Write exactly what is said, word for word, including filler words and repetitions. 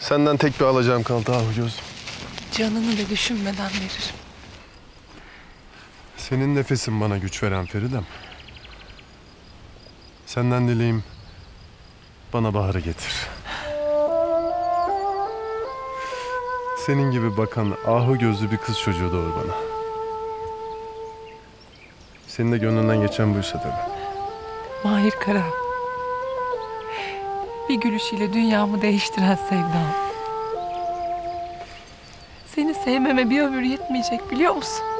Senden tek bir alacağım kaldı Ahu Gözüm. Canını da düşünmeden veririm. Senin nefesin bana güç veren Feridem. Senden dileğim bana baharı getir. Senin gibi bakan ahu gözlü bir kız çocuğu doğur bana. Senin de gönlünden geçen buysa tabii. Mahir Kara. Bir gülüşüyle dünyamı değiştiren sevdam. Seni sevmeme bir ömür yetmeyecek biliyor musun?